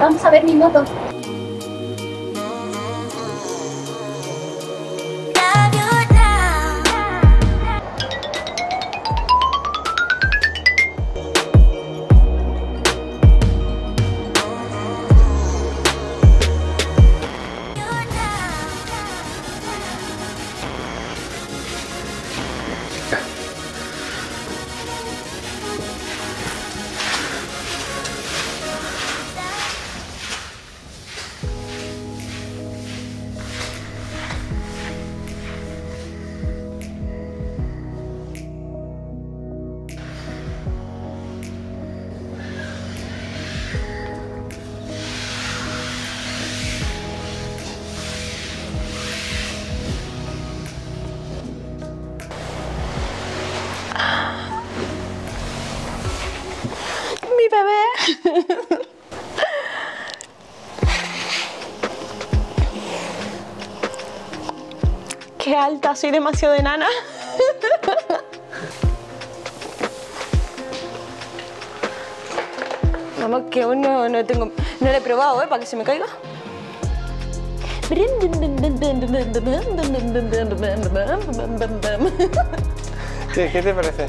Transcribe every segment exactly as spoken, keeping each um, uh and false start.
Vamos a ver mi moto. Bebé. Qué alta, soy demasiado enana. Vamos, que aún no, no tengo, no lo he probado, ¿eh? Para que se me caiga. ¿Qué, qué te parece?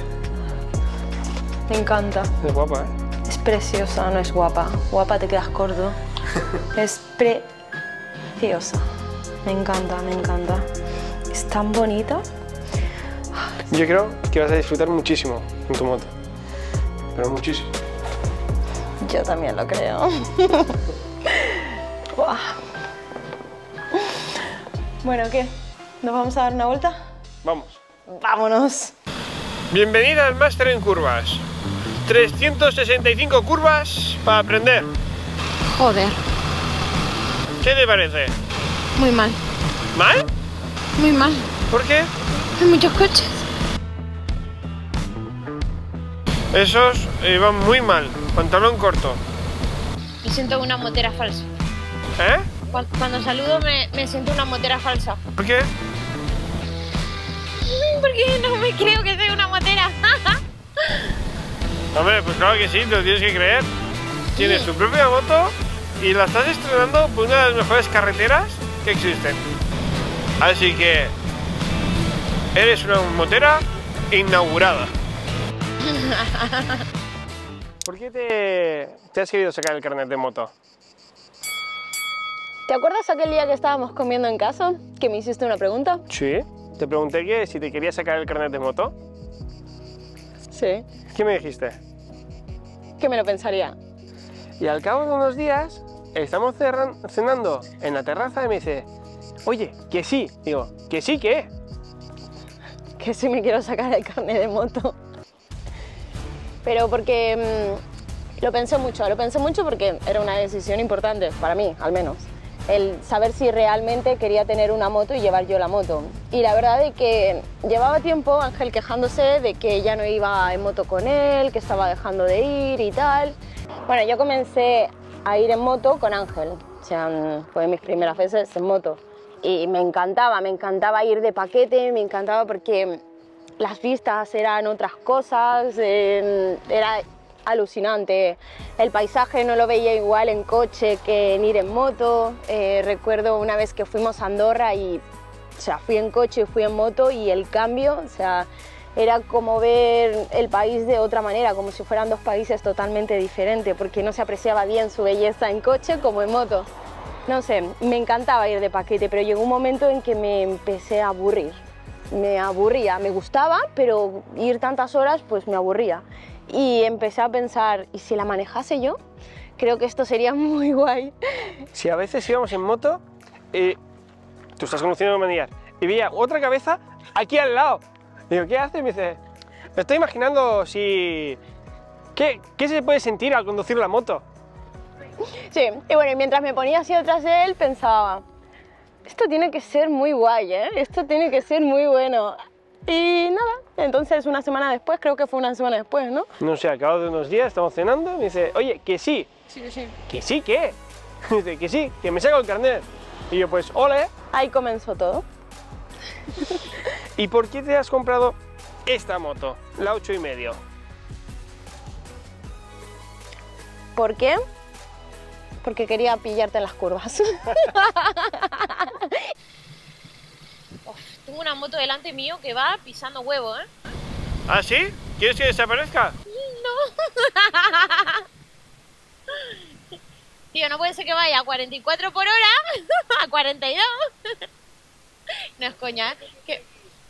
Me encanta. Es guapa, ¿eh? Es preciosa, no es guapa. Guapa te quedas corto. Es preciosa. Me encanta, me encanta. Es tan bonita. Yo creo que vas a disfrutar muchísimo en tu moto. Pero muchísimo. Yo también lo creo. Bueno, ¿qué? ¿Nos vamos a dar una vuelta? Vamos. Vámonos. Bienvenida al Máster en Curvas. trescientas sesenta y cinco curvas para aprender. Joder. ¿Qué te parece? Muy mal. ¿Mal? Muy mal. ¿Por qué? Hay muchos coches. Esos eh, van muy mal. Pantalón corto. Me siento una motera falsa. ¿Eh? Cuando, cuando saludo me, me siento una motera falsa. ¿Por qué? Porque no me creo que soy una motera. Hombre, pues claro que sí, te lo tienes que creer. Tienes sí. tu propia moto y la estás estrenando por una de las mejores carreteras que existen. Así que eres una motera inaugurada. ¿Por qué te, te has querido sacar el carnet de moto? ¿Te acuerdas aquel día que estábamos comiendo en casa que me hiciste una pregunta? Sí, te pregunté que si te querías sacar el carnet de moto. Sí. ¿Qué me dijiste? Que me lo pensaría. Y al cabo de unos días, estamos cenando en la terraza y me dice, oye, que sí. Digo, ¿que sí qué? Que sí me quiero sacar el carnet de moto. Pero porque mmm, lo pensé mucho, lo pensé mucho porque era una decisión importante, para mí al menos. El saber si realmente quería tener una moto y llevar yo la moto. Y la verdad es que llevaba tiempo Ángel quejándose de que ya no iba en moto con él, que estaba dejando de ir y tal. Bueno, yo comencé a ir en moto con Ángel. O sea, fue mis primeras veces en moto. Y me encantaba, me encantaba ir de paquete, me encantaba porque las vistas eran otras cosas, eh, era alucinante. El paisaje no lo veía igual en coche que en ir en moto. Eh, recuerdo una vez que fuimos a Andorra y o sea, fui en coche y fui en moto y el cambio, o sea, era como ver el país de otra manera, como si fueran dos países totalmente diferentes, porque no se apreciaba bien su belleza en coche como en moto. No sé, me encantaba ir de paquete, pero llegó un momento en que me empecé a aburrir. Me aburría, me gustaba, pero ir tantas horas pues me aburría. Y empecé a pensar, ¿y si la manejase yo? Creo que esto sería muy guay. Si a veces íbamos en moto, eh, tú estás conduciendo de manillar, y veía otra cabeza aquí al lado. Digo, ¿qué haces? Y me dice, me estoy imaginando si... ¿Qué, ¿Qué se puede sentir al conducir la moto? Sí, y bueno, mientras me ponía así detrás de él, pensaba, esto tiene que ser muy guay, ¿eh? Esto tiene que ser muy bueno. Y nada, entonces una semana después, creo que fue una semana después, ¿no? No sé, al cabo de unos días estamos cenando, me dice, oye, que sí. Sí, sí. ¿Que sí qué? Me dice, que sí, que me saco el carnet. Y yo, pues, ole. Ahí comenzó todo. ¿Y por qué te has comprado esta moto, la ocho y medio? ¿Por qué? porque quería pillarte las curvas. Uf, tengo una moto delante mío que va pisando huevo, ¿eh? ¿Ah, sí? ¿Quieres que desaparezca? No. Tío, no puede ser que vaya a cuarenta y cuatro por hora, a cuarenta y dos. No es coña, ¿eh? que,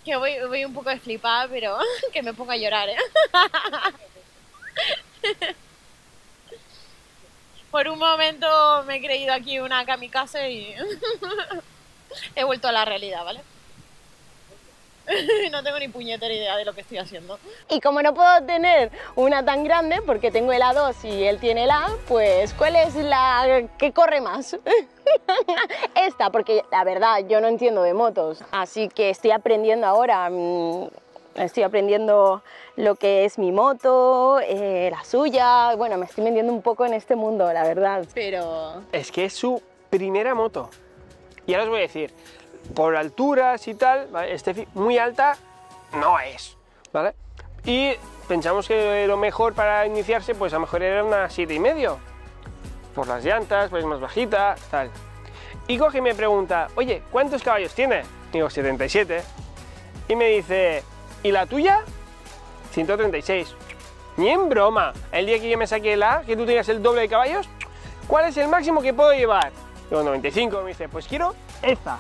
que voy, voy un poco flipada, pero que me pongo a llorar, ¿eh? Por un momento me he creído aquí una kamikaze y he vuelto a la realidad, ¿vale? No tengo ni puñetera idea de lo que estoy haciendo. Y como no puedo tener una tan grande, porque tengo el A dos y él tiene el A, pues ¿cuál es la que corre más? Esta, porque la verdad yo no entiendo de motos, así que estoy aprendiendo ahora. Estoy aprendiendo lo que es mi moto, eh, la suya. Bueno, me estoy metiendo un poco en este mundo, la verdad, pero... Es que es su primera moto. Y ahora os voy a decir, por alturas y tal, ¿vale? Estefi muy alta no es, ¿vale? Y pensamos que lo mejor para iniciarse, pues a lo mejor era una siete y medio. Por las llantas, pues más bajita, tal. Y coge y me pregunta, oye, ¿cuántos caballos tiene? Digo, setenta y siete. Y me dice... ¿Y la tuya? ciento treinta y seis. Ni en broma. El día que yo me saqué el A, que tú tenías el doble de caballos, ¿cuál es el máximo que puedo llevar? Digo, noventa y cinco. Me dice, pues quiero esta.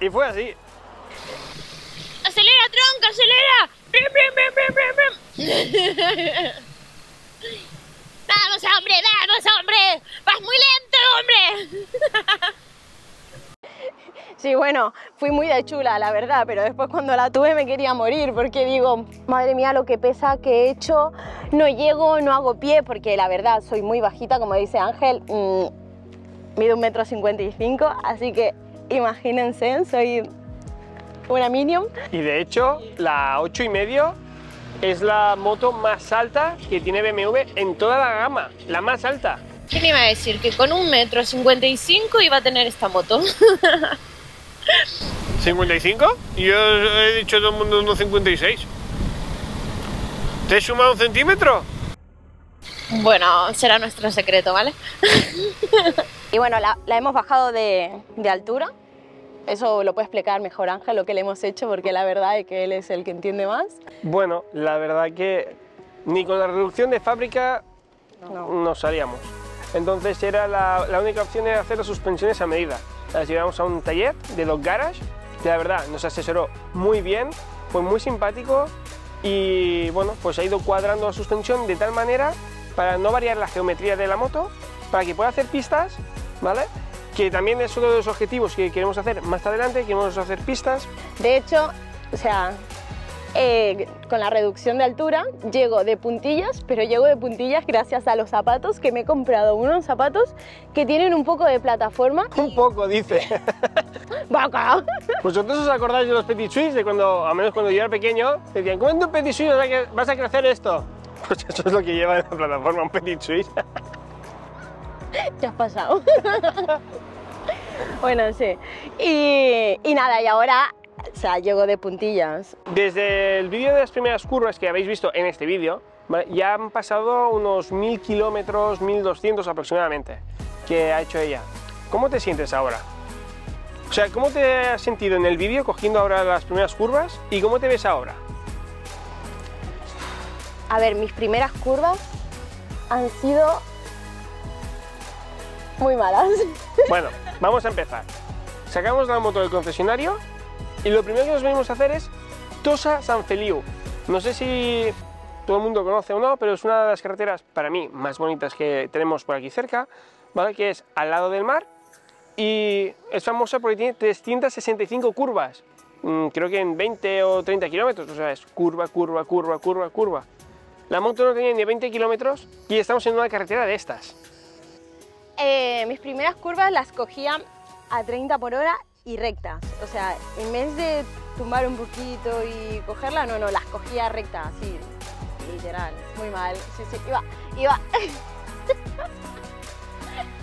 Y fue así. ¡Acelera, tronca, acelera! ¡Brim, brim, brim, brim, brim! ¡Vamos, hombre, vamos, hombre! ¡Vas muy lento, hombre! Sí, bueno, fui muy de chula, la verdad, pero después cuando la tuve me quería morir porque digo, madre mía, lo que pesa que he hecho, no llego, no hago pie, porque la verdad soy muy bajita, como dice Ángel, mmm, mido un metro cincuenta y cinco, así que imagínense, soy una minion. Y de hecho, la ocho y medio es la moto más alta que tiene B M W en toda la gama, la más alta. ¿Qué me iba a decir? Que con un metro cincuenta y cinco iba a tener esta moto. ¿cincuenta y cinco? Yo he dicho a todo el mundo uno cincuenta y seis. ¿Te he sumado un centímetro? Bueno, será nuestro secreto, ¿vale? Y bueno, la, la hemos bajado de, de altura. Eso lo puede explicar mejor Ángel, lo que le hemos hecho, porque la verdad es que él es el que entiende más. Bueno, la verdad que ni con la reducción de fábrica no, no salíamos. Entonces era la, la única opción era hacer las suspensiones a medida. Las llevamos a un taller de los Garage, que la verdad nos asesoró muy bien, fue muy simpático y bueno, pues ha ido cuadrando la suspensión de tal manera para no variar la geometría de la moto, para que pueda hacer pistas, ¿vale? Que también es uno de los objetivos que queremos hacer más adelante, queremos hacer pistas. De hecho, o sea... Eh, con la reducción de altura llego de puntillas, pero llego de puntillas gracias a los zapatos, que me he comprado unos zapatos que tienen un poco de plataforma. Un poco, dice. ¡Vaca! ¿Vosotros os acordáis de los Petit Suisse? De cuando, a menos cuando yo era pequeño, decían, ¿cuándo un Petit Suisse vas a crecer esto? Pues eso es lo que lleva en la plataforma un Petit Suisse. Ya has pasado. Bueno, sí. Y, y nada, y ahora... O sea, llego de puntillas. Desde el vídeo de las primeras curvas que habéis visto en este vídeo, ¿vale? Ya han pasado unos mil kilómetros, mil doscientos aproximadamente, que ha hecho ella. ¿Cómo te sientes ahora? O sea, ¿cómo te has sentido en el vídeo cogiendo ahora las primeras curvas? ¿Y cómo te ves ahora? A ver, mis primeras curvas han sido muy malas. Bueno, vamos a empezar. Sacamos la moto del concesionario y lo primero que nos venimos a hacer es Tossa San Feliu. No sé si todo el mundo conoce o no, pero es una de las carreteras para mí más bonitas que tenemos por aquí cerca, ¿vale? Que es al lado del mar y es famosa porque tiene trescientas sesenta y cinco curvas, creo que en veinte o treinta kilómetros, o sea, es curva, curva, curva, curva, curva. La moto no tenía ni veinte kilómetros y estamos en una carretera de estas. Eh, mis primeras curvas las cogía a treinta por hora y rectas, o sea, en vez de tumbar un poquito y cogerla, no, no, las cogía rectas, así, literal, muy mal, sí, sí, iba, iba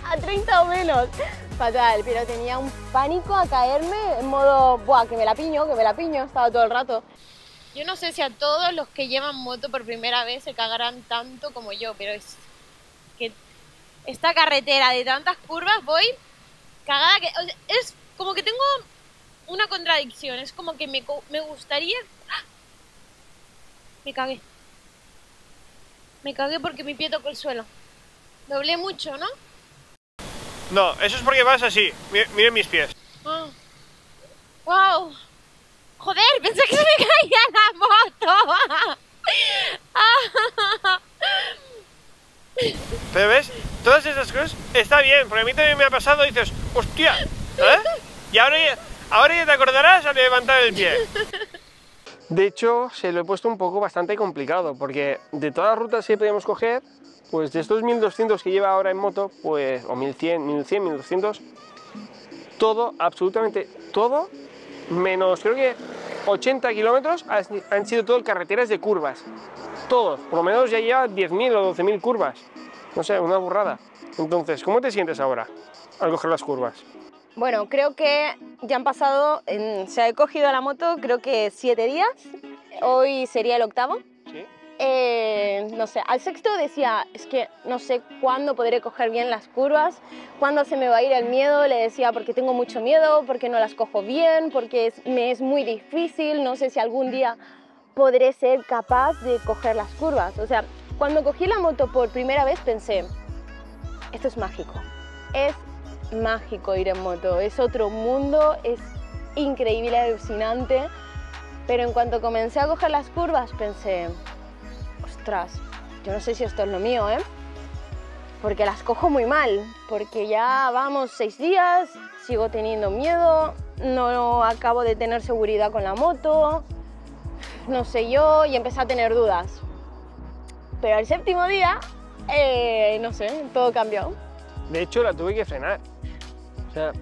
a treinta o menos, fatal, pero tenía un pánico a caerme en modo, buah, que me la piño, que me la piño, estaba todo el rato. Yo no sé si a todos los que llevan moto por primera vez se cagarán tanto como yo, pero es que esta carretera de tantas curvas, voy cagada que... O sea, es como que tengo una contradicción, es como que me, me gustaría... ¡Ah! Me cagué. Me cagué porque mi pie tocó el suelo. Doblé mucho, ¿no? No, eso es porque vas así. Miren, miren mis pies. Oh. ¡Wow! ¡Joder! Pensé que se me caía la moto. Pero ves, todas estas cosas está bien, porque a mí también me ha pasado y dices, ¡hostia! ¿Eh? Y ahora ya, ahora ya te acordarás al levantar el pie. De hecho, se lo he puesto un poco bastante complicado, porque de todas las rutas que podíamos coger, pues de estos mil doscientos que lleva ahora en moto, pues, o mil cien, mil doscientos, todo, absolutamente todo, menos creo que ochenta kilómetros han sido todos carreteras de curvas. Todos, por lo menos ya lleva diez mil o doce mil curvas. No sé, una burrada. Entonces, ¿cómo te sientes ahora al coger las curvas? Bueno, creo que ya han pasado, en, se ha cogido la moto creo que siete días, hoy sería el octavo. ¿Sí? Eh, no sé, al sexto decía, es que no sé cuándo podré coger bien las curvas, cuándo se me va a ir el miedo, le decía porque tengo mucho miedo, porque no las cojo bien, porque es, me es muy difícil, no sé si algún día podré ser capaz de coger las curvas. O sea, cuando cogí la moto por primera vez pensé, esto es mágico, es mágico ir en moto, es otro mundo, es increíble, alucinante, pero en cuanto comencé a coger las curvas pensé, ostras, yo no sé si esto es lo mío, ¿eh? Porque las cojo muy mal, porque ya vamos seis días, sigo teniendo miedo, no acabo de tener seguridad con la moto, no sé yo, y empecé a tener dudas. Pero al séptimo día, eh, no sé, todo cambió. De hecho, la tuve que frenar. O sea,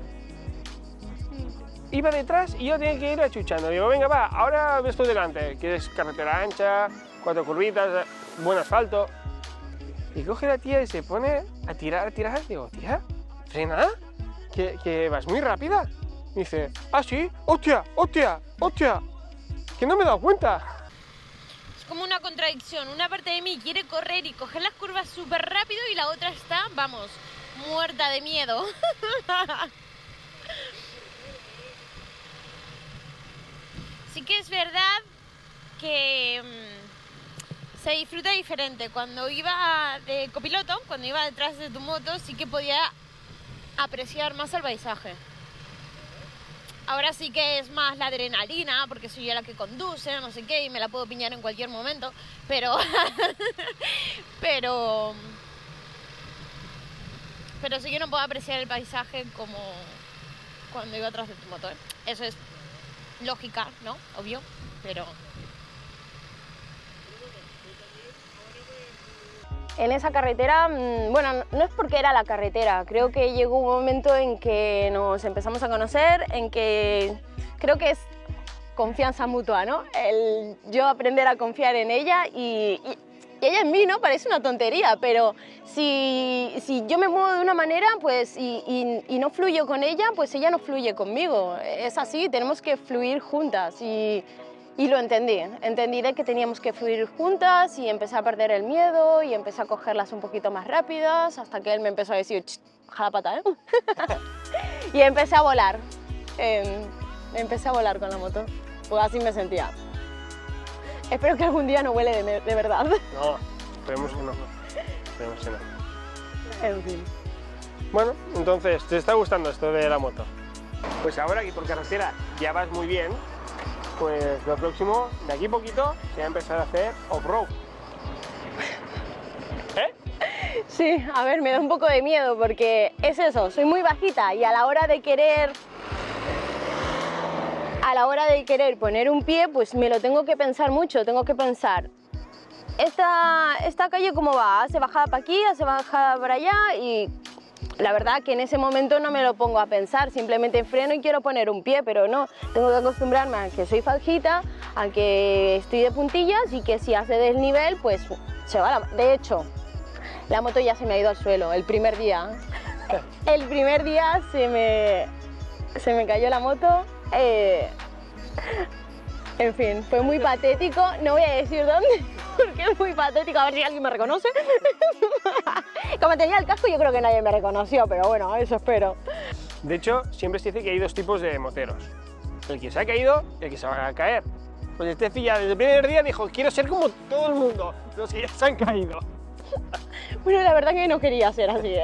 iba detrás y yo tenía que ir achuchando. Digo, venga, va, ahora ves por delante, que es carretera ancha, cuatro curvitas, buen asfalto. Y coge la tía y se pone a tirar, a tirar. Digo, tía, frena, que, que vas muy rápida. Y dice, ah, sí, hostia, hostia, hostia, que no me he dado cuenta. Como una contradicción, una parte de mí quiere correr y coger las curvas súper rápido y la otra está, vamos, muerta de miedo. Sí que es verdad que mmm, se disfruta diferente. Cuando iba de copiloto, cuando iba detrás de tu moto, sí que podía apreciar más el paisaje. Ahora sí que es más la adrenalina, porque soy yo la que conduce, no sé qué, y me la puedo piñar en cualquier momento, pero... pero... pero sí que no puedo apreciar el paisaje como cuando iba atrás de tu moto, ¿eh? Eso es lógica, ¿no? Obvio, pero... En esa carretera, bueno, no es porque era la carretera, creo que llegó un momento en que nos empezamos a conocer, en que creo que es confianza mutua, ¿no? El yo aprender a confiar en ella y, y, y ella en mí, ¿no? Parece una tontería, pero si, si yo me muevo de una manera pues, y, y, y no fluyo con ella, pues ella no fluye conmigo. Es así, tenemos que fluir juntas y... Y lo entendí, entendí de que teníamos que fluir juntas y empecé a perder el miedo y empecé a cogerlas un poquito más rápidas hasta que él me empezó a decir, jalapata, ¿eh? Y empecé a volar, eh, empecé a volar con la moto, pues así me sentía. Espero que algún día no vuele de, de verdad. No, esperemos que no, esperemos que no. En fin. Bueno, entonces, ¿te está gustando esto de la moto? Pues ahora que por carretera ya vas muy bien, pues lo próximo, de aquí a poquito, se va a empezar a hacer off-road. ¿Eh? Sí, a ver, me da un poco de miedo porque es eso, soy muy bajita y a la hora de querer... A la hora de querer poner un pie, pues me lo tengo que pensar mucho, tengo que pensar... Esta, esta calle cómo va, hace bajada para aquí, hace bajada para allá y... La verdad que en ese momento no me lo pongo a pensar, simplemente freno y quiero poner un pie, pero no, tengo que acostumbrarme a que soy fajita, a que estoy de puntillas y que si hace desnivel, pues se va la... De hecho, la moto ya se me ha ido al suelo el primer día. El primer día se me, se me cayó la moto. Eh... En fin, fue muy patético, no voy a decir dónde, porque es muy patético, a ver si alguien me reconoce. Como tenía el casco, yo creo que nadie me reconoció, pero bueno, eso espero. De hecho, siempre se dice que hay dos tipos de moteros. El que se ha caído y el que se va a caer. Pues Estefi ya desde el primer día dijo, quiero ser como todo el mundo, los que ya se han caído. Bueno, la verdad que no quería ser así, ¿eh?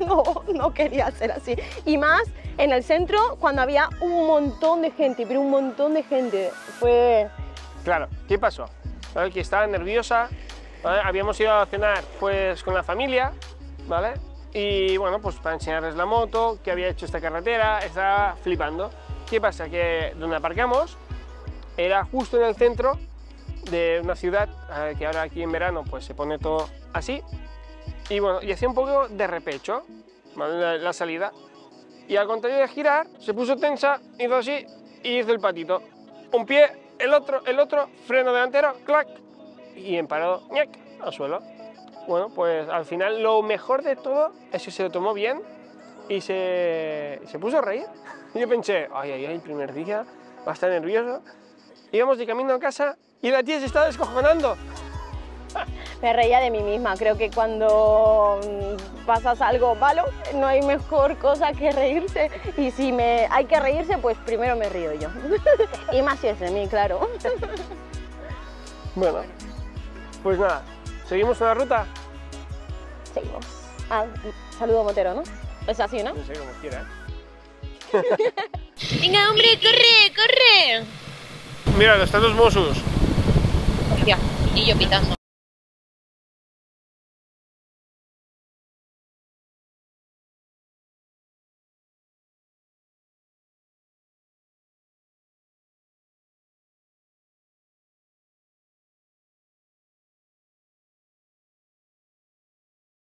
No, no quería ser así. Y más en el centro, cuando había un montón de gente, pero un montón de gente. Fue... Claro, ¿qué pasó? ¿Vale? Que estaba nerviosa, ¿vale? Habíamos ido a cenar pues con la familia, ¿vale? Y bueno, pues para enseñarles la moto, que había hecho esta carretera, estaba flipando. ¿Qué pasa? Que donde aparcamos era justo en el centro de una ciudad que ahora aquí en verano pues se pone todo así y bueno, y hacía un poco de repecho, ¿vale? la, la salida, y al contrario de girar se puso tensa, hizo así y hizo el patito, un pie, el otro, el otro, freno delantero, clac, y en parado, ñac, al suelo. Bueno, pues al final lo mejor de todo es que se lo tomó bien y se, se puso a reír. Yo pensé, ay, ay, ay, el primer día va a estar nervioso. Íbamos de camino a casa y la tía se estaba descojonando. Me reía de mí misma. Creo que cuando pasas algo malo, no hay mejor cosa que reírse. Y si me hay que reírse, pues primero me río yo. Y más si es de mí, claro. Bueno, pues nada, ¿seguimos una ruta? Seguimos. Ah, saludo motero, ¿no? Es así, ¿no? No sé, como quiera. Venga, hombre, corre, corre. Mira, están los Mossos. Hostia, y yo pitando.